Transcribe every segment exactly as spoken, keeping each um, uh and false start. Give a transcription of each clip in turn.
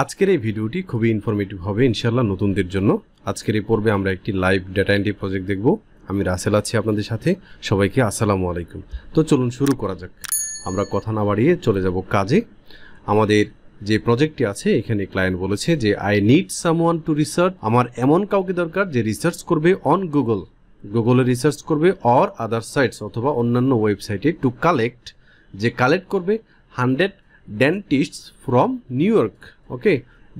আজকের এই ভিডিওটি খুবই ইনফরমেটিভ হবে ইনশাআল্লাহ নতুনদের জন্য। আজকের এই পর্বে আমরা একটি লাইভ ডেটা এন্ট্রি প্রজেক্ট দেখব। আমি রাসেল আছি আপনাদের সাথে, সবাইকে আসসালামু আলাইকুম। তো চলুন শুরু করা যাক, আমরা কথা না বাড়িয়ে চলে যাব কাজে। আমাদের যে প্রজেক্টটি আছে এখানে ক্লায়েন্ট বলেছে যে I need someone to research, আমার এমন কাউকে দরকার যে রিসার্চ করবে অন গুগল, গুগলে রিসার্চ করবে অর আদার সাইটস অথবা অন্যান্য ওয়েবসাইটে, টু কালেক্ট, যে কালেক্ট করবে hundred dentists from New York. Okay,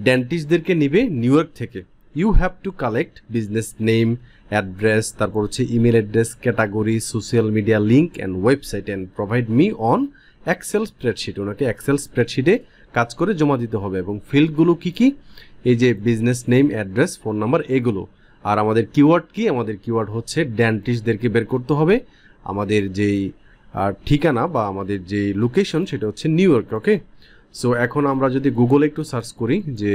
ডেন্টিস্টদেরকে নিবে নিউইয়র্ক থেকে। You have to collect business name, address, তারপর হচ্ছে email address, category, social media link and website and provide me on Excel spreadsheet. ওনাকে এক্সেল স্প্রেডশিটে কাজ করে জমা দিতে হবে। এবং ফিল্ডগুলো কি কি, এই যে business name, address, phone number, এগুলো। আর আমাদের কিওয়ার্ড কি, আমাদের কিওয়ার্ড হচ্ছে ডেন্টিস্টদেরকে বের করতে হবে। আমাদের যেই ঠিকানা বা আমাদের যে লোকেশন সেটা হচ্ছে নিউইয়র্ক। ওকে, সো এখন আমরা যদি গুগলে একটু সার্চ করি যে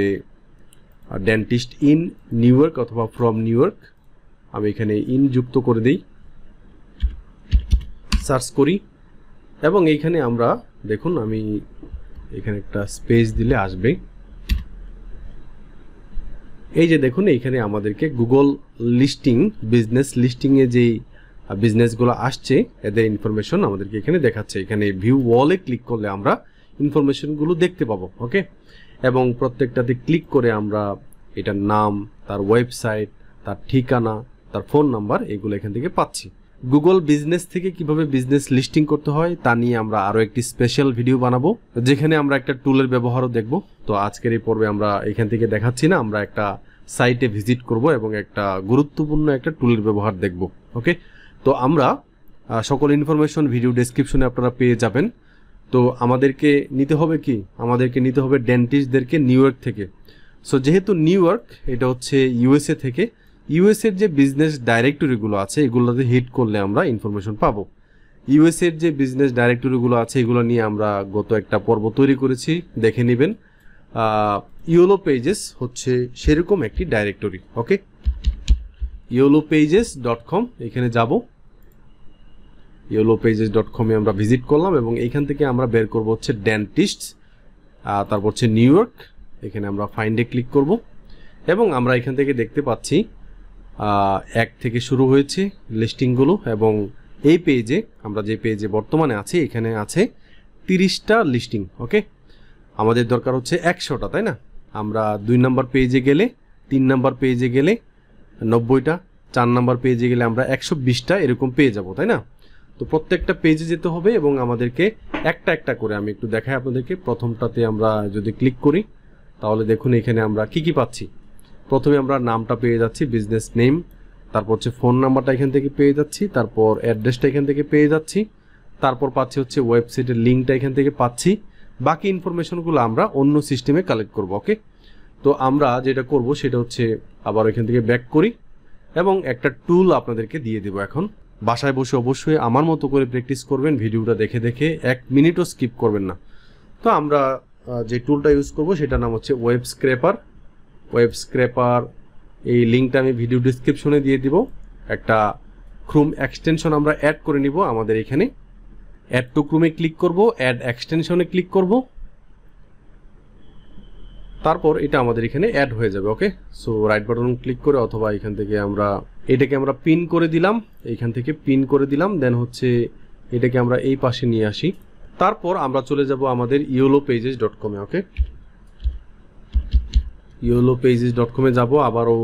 ডেন্টিস্ট ইন নিউইয়র্ক অথবা ফ্রম নিউইয়র্ক, আমি এখানে ইন যুক্ত করে দিই, সার্চ করি। এবং এইখানে আমরা দেখুন, আমি এখানে একটা স্পেস দিলে আসবে। এই যে দেখুন, এইখানে আমাদেরকে গুগল লিস্টিং, বিজনেস লিস্টিংয়ে যেই বিজনেসগুলো আসছে এদের ইনফরমেশন আমাদেরকে এখানে দেখাচ্ছে। এখানে ভিউ ওয়ালে ক্লিক করলে আমরা ইনফরমেশনগুলো দেখতে পাবো। ওকে, এবং প্রত্যেকটাতে ক্লিক করে আমরা এটার নাম, তার ওয়েবসাইট, তার ঠিকানা, তার ফোন নাম্বার, এগুলো এখান থেকে পাচ্ছি। গুগল বিজনেস থেকে কিভাবে বিজনেস লিস্টিং করতে হয় তা নিয়ে আমরা আরও একটি স্পেশাল ভিডিও বানাবো, যেখানে আমরা একটা টুলের ব্যবহারও দেখব। তো আজকের এই পর্বে আমরা এখান থেকে দেখাচ্ছি না, আমরা একটা সাইটে ভিজিট করব এবং একটা গুরুত্বপূর্ণ একটা টুলের ব্যবহার দেখব। ওকে, তো আমরা সকল ইনফরমেশন ভিডিও ডেসক্রিপশনে আপনারা পেয়ে যাবেন। তো আমাদেরকে নিতে হবে কি, আমাদেরকে নিতে হবে ডেন্টিস্টদেরকে নিউইয়র্ক থেকে। সো যেহেতু নিউইয়র্ক এটা হচ্ছে ইউএসএ থেকে, ইউএসএর যে বিজনেস ডাইরেক্টরিগুলো আছে এগুলোতে হিট করলে আমরা ইনফরমেশন পাবো। ইউএসএর যে বিজনেস ডাইরেক্টরিগুলো আছে এগুলো নিয়ে আমরা গত একটা পর্ব তৈরি করেছি, দেখে নেবেন। ইয়েলো পেজেস হচ্ছে সেরকম একটি directory. Okay, yellow pages dot com, এখানে যাব। ইয়েলো পেজেস ডট কমে আমরা ভিজিট করলাম এবং এইখান থেকে আমরা বের করব হচ্ছে ডেন্টিস্ট, তারপর হচ্ছে নিউইয়র্ক। এখানে আমরা ফাইন্ডে ক্লিক করব এবং আমরা এখান থেকে দেখতে পাচ্ছি এক থেকে শুরু হয়েছে লিস্টিংগুলো। এবং এই পেজে আমরা যে পেজে বর্তমানে আছি এখানে আছে তিরিশটা লিস্টিং। ওকে, আমাদের দরকার হচ্ছে একশোটা, তাই না? আমরা দুই নম্বর পেজে গেলে, তিন নম্বর পেজে গেলে নব্বইটা, চার নম্বর পেজে গেলে আমরা একশো বিশটা এরকম পেয়ে যাব, তাই না? তো প্রত্যেকটা পেজে যেতে হবে এবং আমাদেরকে একটা একটা করে আমি একটু দেখাই আপনাদেরকে। প্রথমটাতে আমরা যদি ক্লিক করি তাহলে দেখুন এখানে আমরা কি কি পাচ্ছি। প্রথমে আমরা নামটা পেয়ে যাচ্ছি, বিজনেস নেম, তারপর হচ্ছে ফোন নাম্বারটা এখান থেকে পেয়ে যাচ্ছি, তারপর অ্যাড্রেসটা এখান থেকে পেয়ে যাচ্ছি, তারপর পাচ্ছি হচ্ছে ওয়েবসাইটের লিঙ্কটা এখান থেকে পাচ্ছি। বাকি ইনফরমেশনগুলো আমরা অন্য সিস্টেমে কালেক্ট করব। ওকে, তো আমরা যেটা করব সেটা হচ্ছে আবার এখান থেকে ব্যাক করি এবং একটা টুল আপনাদেরকে দিয়ে দেব। এখন বাসায় বসে অবশ্যই আমার মতো করে প্র্যাকটিস করবেন, ভিডিওটা দেখে দেখে এক মিনিটও স্কিপ করবেন না। তো আমরা যে টুলটা ইউজ করব সেটার নাম হচ্ছে ওয়েব স্ক্রেপার। ওয়েব স্ক্রেপার, এই লিঙ্কটা আমি ভিডিও ডিসক্রিপশনে দিয়ে দিব। একটা ক্রোম এক্সটেনশন আমরা অ্যাড করে নিব। আমাদের এখানে অ্যাড টু ক্রোমে ক্লিক করব, অ্যাড এক্সটেনশনে ক্লিক করব, তারপর এটা আমাদের এখানে অ্যাড হয়ে যাবে। Okay, so right button click করে অথবা এখান থেকে আমরা এটাকে আমরা পিন করে দিলাম, এইখান থেকে পিন করে দিলাম। দেন হচ্ছে এটাকে আমরা এই পাশে নিয়ে আসি, তারপর আমরা চলে যাব আমাদের ইয়েলো পেজেস ডট কমে। ওকে, ইয়েলো পেজেস ডট কমে যাবো। আবারও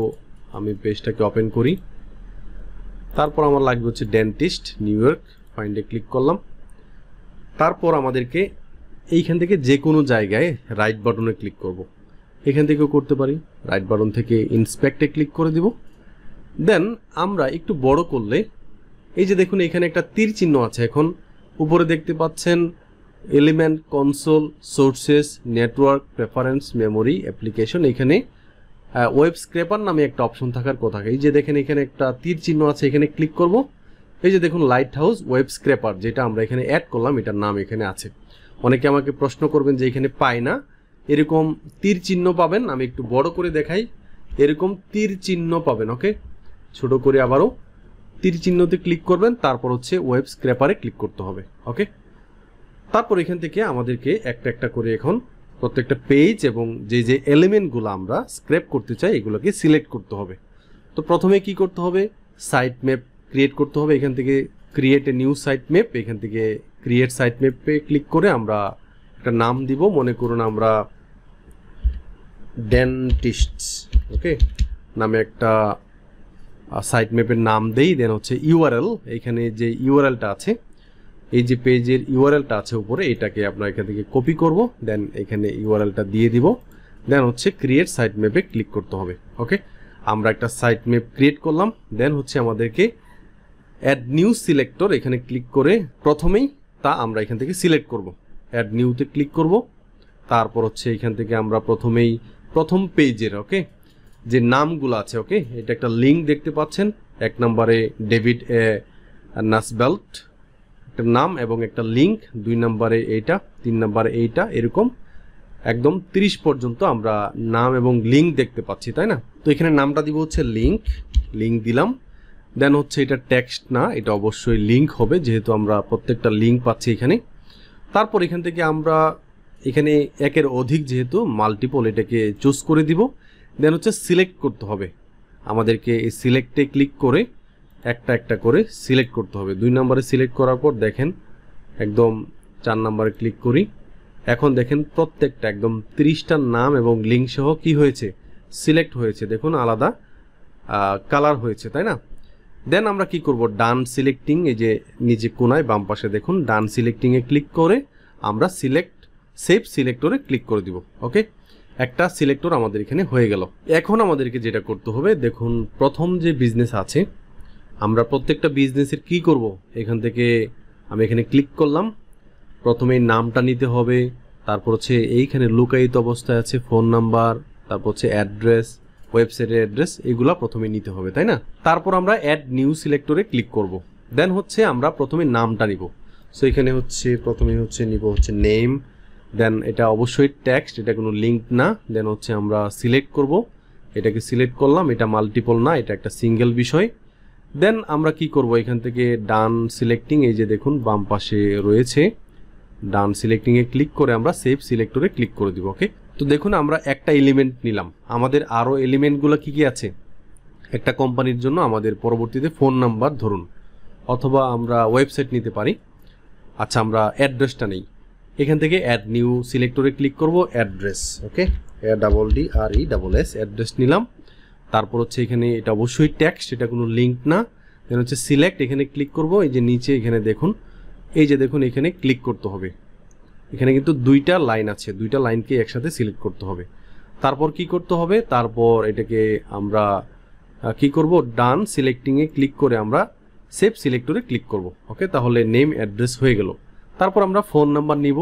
আমি পেজটাকে ওপেন করি, তারপর আমার লাগবে হচ্ছে ডেন্টিস্ট নিউইয়র্ক, ফাইন্ডে ক্লিক করলাম। তারপর আমাদেরকে এইখান থেকে যে কোনো জায়গায় রাইট বাটনে ক্লিক করব। এখান থেকেও করতে পারি, রাইট বাটন থেকে ইন্সপেক্টে ক্লিক করে দিব। দেন আমরা একটু বড় করলে এই যে দেখুন এখানে একটা তীর চিহ্ন আছে। এখন উপরে দেখতে পাচ্ছেন element, console, sources, network, preference, memory, application. এখানে ওয়েব স্ক্রেপার নামে একটা অপশন থাকার কথা। এই যে দেখেন এখানে একটা তীর চিহ্ন আছে, এখানে ক্লিক করব। এই যে দেখুন লাইট হাউস ওয়েব স্ক্রেপার, যেটা আমরা এখানে অ্যাড করলাম, এটার নাম এখানে আছে। অনেকে আমাকে প্রশ্ন করবেন যে এখানে পাই না, এরকম তীর চিহ্ন পাবেন। আমি একটু বড় করে দেখাই, এরকম তীর চিহ্ন পাবেন। ওকে, ছোট করে আবারও তীর চিহ্নতে ক্লিক করবেন, তারপর হচ্ছে ওয়েব স্ক্রেপারে ক্লিক করতে হবে। ওকে, তারপর এখান থেকে আমাদেরকে একটা একটা করে এখন প্রত্যেকটা পেজ এবং যে যে এলিমেন্টগুলো আমরা স্ক্র্যাপ করতে চাই এগুলোকে সিলেক্ট করতে হবে। তো প্রথমে কি করতে হবে, সাইট ম্যাপ ক্রিয়েট করতে হবে। এখান থেকে create a new site map, এখান থেকে ক্রিয়েট সাইট ম্যাপে ক্লিক করে আমরা একটা নাম দিব। মনে করুন আমরা ডেন্টিস্টস ওকে নামে একটা সাইট ম্যাপের নাম দেই। দেন হচ্ছে ইউআরএল, এখানে যে ইউআরএলটা আছে এই যে পেজের ইউআরএলটা আছে উপরে, এটাকে আপনারা এখান থেকে কপি করব, দেন এখানে ইউআরএলটা দিয়ে দিব। দেন হচ্ছে ক্রিয়েট সাইট ম্যাপে ক্লিক করতে হবে। ওকে আমরা একটা সাইট ম্যাপ ক্রিয়েট করলাম। দেন হচ্ছে আমাদেরকে অ্যাড নিউ সিলেক্টর এখানে ক্লিক করে প্রথমেই তা আমরা এখান থেকে সিলেক্ট করব। অ্যাড নিউতে ক্লিক করব, তারপর হচ্ছে এখান থেকে আমরা প্রথমেই প্রথম পেজের ওকে যে নামগুলো আছে ওকে এটা একটা লিঙ্ক দেখতে পাচ্ছেন। এক নম্বরে ডেভিড এ নাসবেল্ট একটা নাম এবং একটা লিঙ্ক, দুই নম্বরে এইটা, তিন নম্বরে এইটা, এরকম একদম তিরিশ পর্যন্ত আমরা নাম এবং লিঙ্ক দেখতে পাচ্ছি, তাই না? তো এখানে নামটা দিব হচ্ছে লিঙ্ক, লিঙ্ক দিলাম। দেন হচ্ছে এটা টেক্সট না, এটা অবশ্যই লিঙ্ক হবে যেহেতু আমরা প্রত্যেকটা লিঙ্ক পাচ্ছি এখানে। তারপর এখান থেকে আমরা এখানে একের অধিক যেহেতু মাল্টিপল এটাকে চুজ করে দিব। দেন হচ্ছে সিলেক্ট করতে হবে আমাদেরকে, এই সিলেক্টে ক্লিক করে একটা একটা করে সিলেক্ট করতে হবে। দুই নম্বরে সিলেক্ট করার পর দেখেন একদম চার নম্বরে ক্লিক করি, এখন দেখেন প্রত্যেকটা একদম তিরিশটার নাম এবং লিঙ্ক সহ কি হয়েছে, সিলেক্ট হয়েছে। দেখুন আলাদা কালার হয়েছে, তাই না? দেন আমরা কি করব, ডান সিলেক্টিং, এই যে নিচে কোনায় বাম পাশে দেখুন ডান সিলেক্টিংয়ে ক্লিক করে আমরা সিলেক্ট সেভ সিলেক্টরে ক্লিক করে দিব। ওকে একটা সিলেক্টর আমাদের এখানে হয়ে গেল। এখন আমাদেরকে যেটা করতে হবে, দেখুন প্রথম যে বিজনেস আছে আমরা প্রত্যেকটা বিজনেসের কি করব, এখান থেকে আমি এখানে ক্লিক করলাম, প্রথমে নামটা নিতে হবে, তারপর হচ্ছে এইখানে লুকায়িত অবস্থায় আছে ফোন নাম্বার, তারপর হচ্ছে অ্যাড্রেস, ওয়েবসাইটের অ্যাড্রেস, এগুলো প্রথমে নিতে হবে, তাই না? তারপর আমরা অ্যাড নিউ সিলেক্টরে ক্লিক করব। দেন হচ্ছে আমরা প্রথমে নামটা নিব। সো এখানে হচ্ছে প্রথমে হচ্ছে নিব হচ্ছে নেম, দেন এটা অবশ্যই টেক্সট, এটা কোনো লিঙ্ক না। দেন হচ্ছে আমরা সিলেক্ট করব, এটাকে সিলেক্ট করলাম, এটা মাল্টিপল না, এটা একটা সিঙ্গেল বিষয়। দেন আমরা কি করব, এখান থেকে ডান সিলেক্টিং, এই যে দেখুন বাম পাশে রয়েছে ডান সিলেক্টিংয়ে ক্লিক করে আমরা সেভ সিলেক্টরে ক্লিক করে দিব। ওকে তো দেখুন আমরা একটা এলিমেন্ট নিলাম, আমাদের আরও এলিমেন্টগুলো কি কি আছে, একটা কোম্পানির জন্য আমাদের পরবর্তীতে ফোন নাম্বার ধরুন, অথবা আমরা ওয়েবসাইট নিতে পারি। আচ্ছা আমরা অ্যাড্রেসটা নেই, এখান থেকে অ্যাড নিউ সিলেক্টরে ক্লিক করব, address okay A double D R E double S address নিলাম। তারপর হচ্ছে এখানে এটা অবশ্যই টেক্সট, এটা কোনো লিঙ্ক না। দেন হচ্ছে সিলেক্ট, এখানে ক্লিক করব, এই যে নিচে এখানে দেখুন, এই যে দেখুন এখানে ক্লিক করতে হবে। এখানে কিন্তু দুইটা লাইন আছে, দুইটা লাইনকে একসাথে সিলেক্ট করতে হবে। তারপর কি করতে হবে, তারপর এটাকে আমরা কি করব, ডান সিলেক্টিংয়ে ক্লিক করে আমরা সেভ সিলেক্টরে ক্লিক করব। ওকে তাহলে নেম অ্যাড্রেস হয়ে গেল। তারপর আমরা ফোন নাম্বার নিব,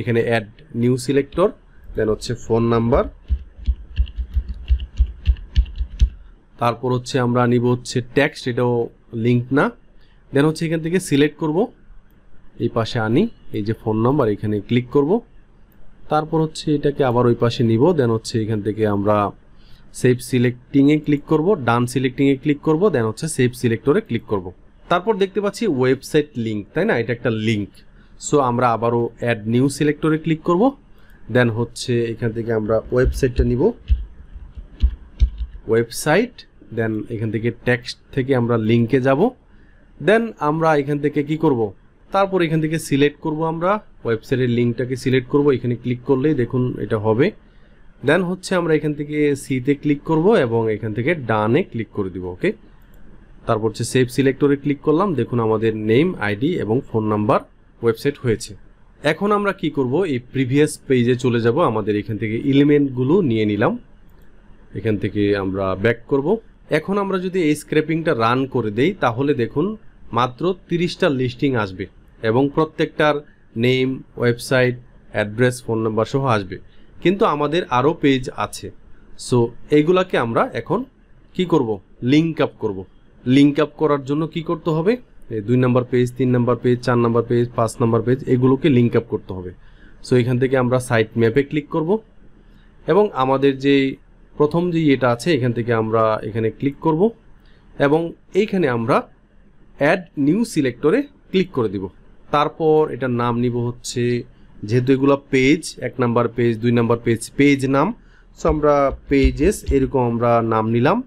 এখানে অ্যাড নিউ সিলেক্টর, দেন হচ্ছে ফোন নাম্বার, তারপর হচ্ছে আমরা নিব হচ্ছে টেক্সট, এটাও লিঙ্ক না। দেন হচ্ছে এখান থেকে সিলেক্ট করব, এই পাশে আনি, এই যে ফোন নাম্বার এখানে ক্লিক করব, তারপর হচ্ছে এটাকে আবার ওই পাশে নিব। দেন হচ্ছে এখান থেকে আমরা সেভ সিলেক্টিংয়ে ক্লিক করব, ডান সিলেক্টিংয়ে ক্লিক করব, দেন হচ্ছে সেভ সিলেক্টরে ক্লিক করব। তারপর দেখতে পাচ্ছি ওয়েবসাইট লিঙ্ক, তাই না? এটা একটা লিঙ্ক। সো আমরা আবারও অ্যাড নিউ সিলেক্টরে ক্লিক করব, দেন হচ্ছে এখান থেকে আমরা ওয়েবসাইটটা নিব, ওয়েবসাইট। দেন এখান থেকে টেক্সট থেকে আমরা লিঙ্কে যাব। দেন আমরা এখান থেকে কি করব, তারপর এখান থেকে সিলেক্ট করব, আমরা ওয়েবসাইটের লিঙ্কটাকে সিলেক্ট করব, এখানে ক্লিক করলেই দেখুন এটা হবে। দেন হচ্ছে আমরা এখান থেকে সিতে ক্লিক করব এবং এখান থেকে ডানে ক্লিক করে দিব। ওকে তারপর হচ্ছে সেভ সিলেক্টরে ক্লিক করলাম, দেখুন আমাদের নেম, আইডি এবং ফোন নাম্বার ওয়েবসাইট হয়েছে। এখন আমরা কি করব, এই প্রিভিয়াস পেজে চলে যাব, আমাদের এখান থেকে এলিমেন্টগুলো নিয়ে নিলাম, এখান থেকে আমরা ব্যাক করব। এখন আমরা যদি এই স্ক্র্যাপিংটা রান করে দেই তাহলে দেখুন মাত্র তিরিশটা লিস্টিং আসবে এবং প্রত্যেকটার name, website, address, phone number সহ আসবে। কিন্তু আমাদের আরও পেজ আছে, সো এইগুলাকে আমরা এখন কি করব, লিঙ্ক আপ করব। লিঙ্ক আপ করার জন্য কি করতে হবে, দুই নম্বর পেজ, তিন নম্বর পেজ, চার নম্বর পেজ, পাঁচ নম্বর পেজ, এগুলোকে লিঙ্ক আপ করতে হবে। সো এখান থেকে আমরা সাইট ম্যাপে ক্লিক করব এবং আমাদের যে প্রথম যে এটা আছে এখান থেকে আমরা এখানে ক্লিক করব এবং এইখানে আমরা অ্যাড নিউ সিলেক্টরে ক্লিক করে দিব। তারপর এটার নাম নিব হচ্ছে যেহেতু এগুলা পেজ এক নাম্বার পেজ দুই নাম্বার পেজ পেজ নাম সো আমরা পেজেস এরকম আমরা নাম নিলাম।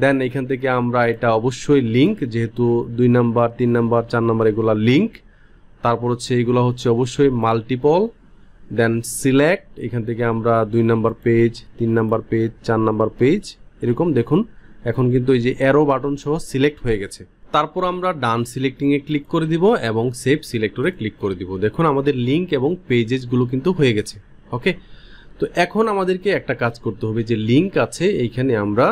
দেন এখান থেকে আমরা এটা অবশ্যই লিংক যেহেতু দুই নাম্বার তিন নাম্বার চার নাম্বার এগুলা লিংক, তারপর হচ্ছে এগুলা হচ্ছে অবশ্যই মাল্টিপল। দেন সিলেক্ট এখান থেকে আমরা দুই নাম্বার পেজ তিন নাম্বার পেজ চার নাম্বার পেজ এরকম দেখুন এখন কিন্তু এই যে অ্যারো বাটন সহ সিলেক্ট হয়ে গেছে। তারপর আমরা ডান সিলেক্টিংয়ে ক্লিক করে দিব এবং সেভ সিলেক্টরে ক্লিক করে দিব। দেখুন আমাদের লিঙ্ক এবং পেজেসগুলো কিন্তু হয়ে গেছে। ওকে, তো এখন আমাদেরকে একটা কাজ করতে হবে যে লিঙ্ক আছে এইখানে আমরা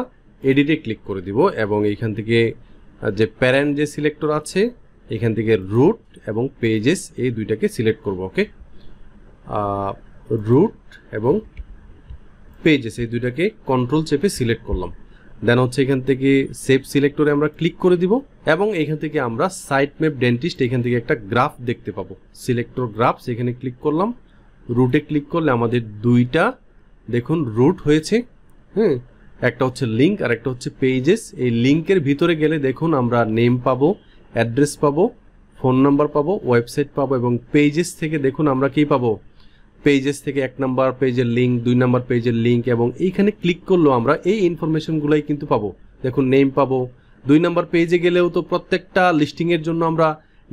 এডিটে ক্লিক করে দিব এবং এইখান থেকে যে প্যারেন্ট যে সিলেক্টর আছে এখান থেকে রুট এবং পেজেস এই দুইটাকে সিলেক্ট করব। ওকে, রুট এবং পেজেস এই দুইটাকে কন্ট্রোল চেপে সিলেক্ট করলাম। দেন হচ্ছে এখান থেকে সেভ সিলেক্টরে আমরা ক্লিক করে দিব এবং এখান থেকে আমরা সাইট ম্যাপ ডেন্টিস্ট এখান থেকে একটা গ্রাফ দেখতে পাবো সিলেক্টর গ্রাফ, সেখানে ক্লিক করলাম। রুটে ক্লিক করলে আমাদের দুইটা দেখুন রুট হয়েছে, হ্যাঁ একটা হচ্ছে লিঙ্ক আর একটা হচ্ছে পেজেস। এই লিঙ্কের ভিতরে গেলে দেখুন আমরা নেম পাবো, অ্যাড্রেস পাবো, ফোন নাম্বার পাবো, ওয়েবসাইট পাবো এবং পেজেস থেকে দেখুন আমরা কী পাবো পেজেস থেকে এক নাম্বার পেজের লিঙ্ক দুই নাম্বার পেজের লিঙ্ক এবং এইখানে ক্লিক করলেও আমরা এই ইনফরমেশনগুলোই কিন্তু পাবো। দেখুন নেম পাবো, দুই নাম্বার পেজে গেলেও তো প্রত্যেকটা লিস্টিংয়ের জন্য আমরা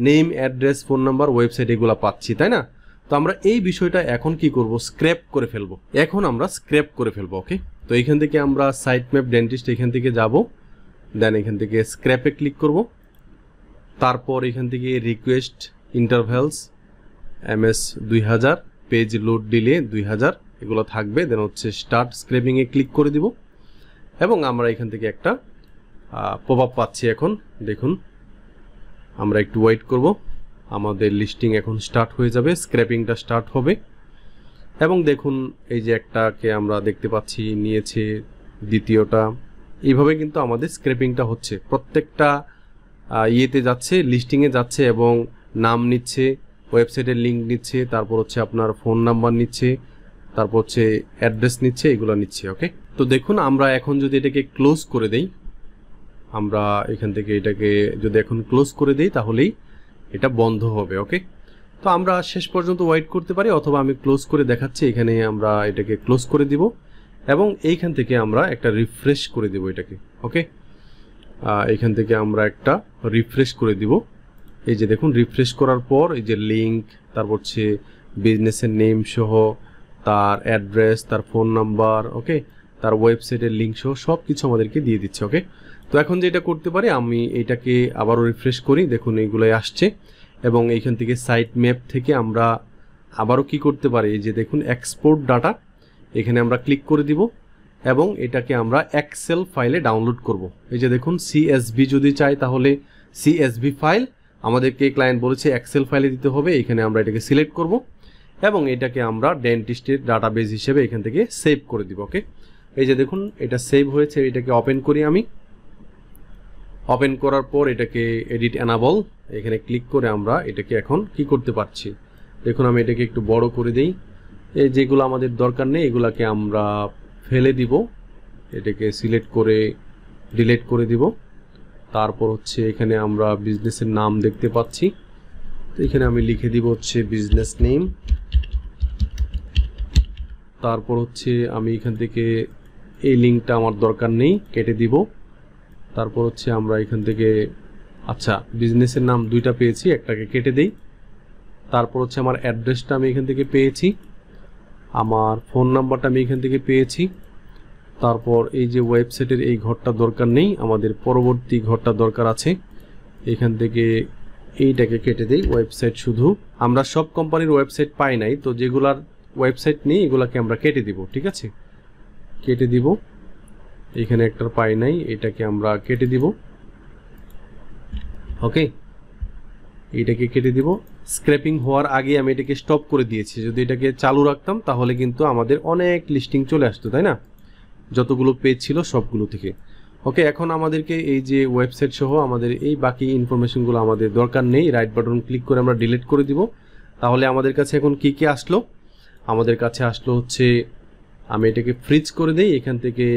name address phone number website এগুলো পাচ্ছি, তাই না? তো আমরা এই বিষয়টা এখন কি করব স্ক্র্যাপ করে ফেলবো। এখন আমরা স্ক্র্যাপ করে ফেলবো। ওকে, তো এইখান থেকে আমরা সাইট ম্যাপ ডেন্টিস্ট এখান থেকে যাব। দেন এখান থেকে স্ক্র্যাপে ক্লিক করব, তারপর এখান থেকে রিকোয়েস্ট ইন্টারভ্যালস এম এস দুই হাজার পেজ লোড ডিলে দুই হাজার এগুলো থাকবে। দেন হচ্ছে স্টার্ট স্ক্র্যাপিংয়ে ক্লিক করে দিব এবং আমরা এখান থেকে একটা পপ আপ পাচ্ছি। এখন দেখুন আমরা একটু ওয়েট করব, আমাদের লিস্টিং এখন স্টার্ট হয়ে যাবে, স্ক্র্যাপিংটা স্টার্ট হবে এবং দেখুন এই যে একটাকে আমরা দেখতে পাচ্ছি নিয়েছে দ্বিতীয়টা, এইভাবে কিন্তু আমাদের স্ক্র্যাপিংটা হচ্ছে প্রত্যেকটা ইয়েতে যাচ্ছে লিস্টিংয়ে যাচ্ছে এবং নাম নিচ্ছে ওয়েবসাইটের লিঙ্ক নিচ্ছে, তারপর হচ্ছে আপনার ফোন নাম্বার নিচ্ছে, তারপর হচ্ছে অ্যাড্রেস নিচ্ছে, এগুলো নিচ্ছে। ওকে, তো দেখুন আমরা এখন যদি এটাকে ক্লোজ করে দেই আমরা এখান থেকে এটাকে যদি এখন ক্লোজ করে দেই তাহলেই এটা বন্ধ হবে। ওকে, তো আমরা শেষ পর্যন্ত ওয়েট করতে পারি অথবা আমি ক্লোজ করে দেখাচ্ছি। এখানে আমরা এটাকে ক্লোজ করে দিব এবং এইখান থেকে আমরা একটা রিফ্রেশ করে দেব এটাকে। ওকে, এইখান থেকে আমরা একটা রিফ্রেশ করে দিব। এই যে দেখুন রিফ্রেশ করার পর এই যে লিঙ্ক তারপর হচ্ছে বিজনেসের নেম সহ তার অ্যাড্রেস তার ফোন নাম্বার, ওকে তার ওয়েবসাইটের লিঙ্ক সহ সব কিছু আমাদেরকে দিয়ে দিচ্ছে। ওকে, তো এখন যেটা করতে পারি আমি এটাকে আবারও রিফ্রেশ করি, দেখুন এইগুলোই আসছে এবং এইখান থেকে সাইট ম্যাপ থেকে আমরা আবারও কি করতে পারি এই যে দেখুন এক্সপোর্ট ডাটা এখানে আমরা ক্লিক করে দিব এবং এটাকে আমরা এক্সেল ফাইলে ডাউনলোড করব। এই যে দেখুন সিএসভি যদি চাই তাহলে সিএসভি ফাইল আমাদেরকে ক্লায়েন্ট বলেছে এক্সেল ফাইলে দিতে হবে, এখানে আমরা এটাকে সিলেক্ট করব এবং এটাকে আমরা ডেন্টিস্টের ডাটাবেজ হিসেবে এখান থেকে সেভ করে দিব। ওকে, এই যে দেখুন এটা সেভ হয়েছে, এটাকে ওপেন করি আমি। ওপেন করার পর এটাকে এডিট অ্যানাবল এখানে ক্লিক করে আমরা এটাকে এখন কি করতে পারছি দেখুন আমি এটাকে একটু বড় করে দিই, এই যেগুলো আমাদের দরকার নেই এগুলাকে আমরা ফেলে দিব, এটাকে সিলেক্ট করে ডিলিট করে দিব। তারপর হচ্ছে এখানে আমরা বিজনেসের নাম দেখতে পাচ্ছি, তো এখানে আমি লিখে দিব হচ্ছে বিজনেস নেম, তারপর হচ্ছে আমি এখান থেকে এই লিঙ্কটা আমার দরকার নেই কেটে দিব। তারপর হচ্ছে আমরা এখান থেকে আচ্ছা বিজনেসের নাম দুইটা পেয়েছি একটাকে কেটে দেই। তারপর হচ্ছে আমার অ্যাড্রেসটা আমি এখান থেকে পেয়েছি, আমার ফোন নাম্বারটা আমি এখান থেকে পেয়েছি, তারপর এই যে ওয়েবসাইটের এই ঘরটা দরকার নেই আমাদের পরবর্তী ঘরটা দরকার আছে এখান থেকে এইটাকে কেটে দেই। ওয়েবসাইট শুধু আমরা সব কোম্পানির ওয়েবসাইট পাই নাই তো যেগুলার ওয়েবসাইট নেই এগুলাকে আমরা কেটে দিব, ঠিক আছে কেটে দিব। এখানে একটা পাই নাই এটাকে আমরা কেটে দিব। ওকে, এটাকে কেটে দিব। স্ক্র্যাপিং হওয়ার আগে আমি এটাকে স্টপ করে দিয়েছি, যদি এটাকে চালু রাখতাম তাহলে কিন্তু আমাদের অনেক লিস্টিং চলে আসতো, তাই না? যতগুলো পেজ ছিল সবগুলো থেকে। ওকে, এখন আমাদেরকে এই যে ওয়েবসাইট সহ আমাদের এই বাকি ইনফরমেশনগুলো আমাদের দরকার নেই, রাইট বাটন ক্লিক করে আমরা ডিলিট করে দিব। তাহলে আমাদের কাছে এখন কি কি আসলো? আমাদের কাছে আসলো হচ্ছে আমি এটাকে ফ্রিজ করে দিই, এখান থেকে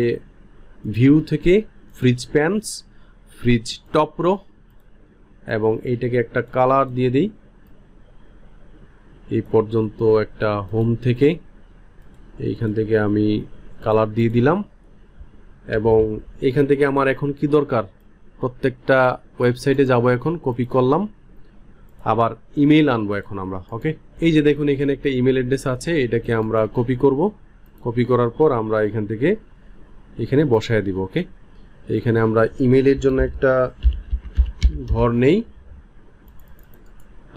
ভিউ থেকে freeze panes freeze top row এবং এইটাকে একটা কালার দিয়ে দিই এই পর্যন্ত একটা হোম থেকে এইখান থেকে আমি কালার দিয়ে দিলাম এবং এইখান থেকে আমার এখন কি দরকার প্রত্যেকটা ওয়েবসাইটে যাব এখন কপি করলাম আবার ইমেল আনবো এখন আমরা ওকে এই যে দেখুন এখানে একটা ইমেল অ্যাড্রেস আছে এটাকে আমরা কপি করব কপি করার পর আমরা এখান থেকে এখানে বসায় দিব ওকে এখানে আমরা ইমেলের জন্য একটা ঘর নেই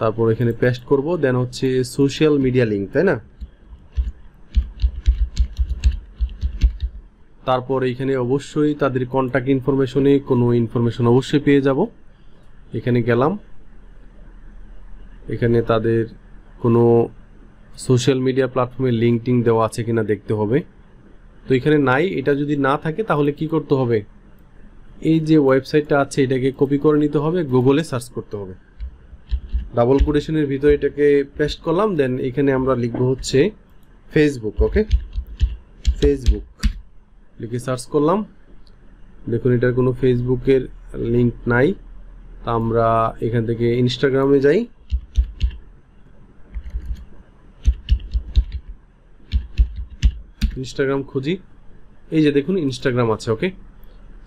তারপর এখানে পেস্ট করব দেন হচ্ছে সোশ্যাল মিডিয়া লিংক তাই না তারপর এখানে অবশ্যই তাদের কন্টাক্ট ইনফরমেশনে কোনো ইনফরমেশন অবশ্যই পেয়ে যাব এখানে গেলাম এখানে তাদের কোনো সোশ্যাল মিডিয়া প্ল্যাটফর্মে লিংকটিং দেওয়া আছে কিনা দেখতে হবে তো এখানে নাই এটা যদি না থাকে তাহলে কি করতে হবে এই যে ওয়েবসাইটটা আছে এটাকে কপি করে নিতে হবে গুগলে সার্চ করতে হবে ডাবল কোটেশনের ভিতরে এটাকে পেস্ট করলাম দেন এখানে আমরা লিখব হচ্ছে ফেসবুক ওকে ফেসবুক লিখে সার্চ করলাম দেখুন এটার কোনো ফেসবুকের লিংক নাই তো আমরা এখান থেকে ইনস্টাগ্রামে যাই ইনস্টাগ্রাম খুঁজি এই যে দেখুন ইনস্টাগ্রাম আছে ওকে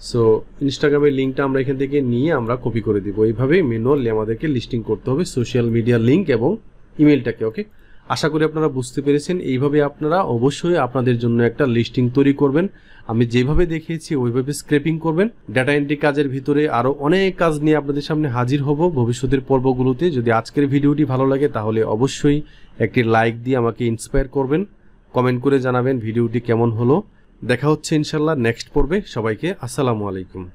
সো ইনস্টাগ্রামের লিংকটা আমরা এখান থেকে নিয়ে আমরা কপি করে দিব এইভাবে ম্যানুয়ালি আমাদেরকে লিস্টিং করতে হবে সোশ্যাল মিডিয়া লিংক এবং ইমেলটাকে ওকে আশা করি আপনারা বুঝতে পেরেছেন এইভাবে আপনারা অবশ্যই আপনাদের জন্য একটা লিস্টিং তৈরি করবেন আমি যেভাবে দেখিয়েছি ওইভাবে স্ক্র্যাপিং করবেন ডেটা এন্ট্রি কাজের ভিতরে আরও অনেক কাজ নিয়ে আপনাদের সামনে হাজির হব ভবিষ্যতের পর্বগুলোতে যদি আজকের ভিডিওটি ভালো লাগে তাহলে অবশ্যই একটি লাইক দিয়ে আমাকে ইন্সপায়ার করবেন কমেন্ট করে জানাবেন ভিডিওটি কেমন হলো দেখা হচ্ছে ইনশাআল্লাহ নেক্সট পর্বে সবাইকে আসসালামু আলাইকুম।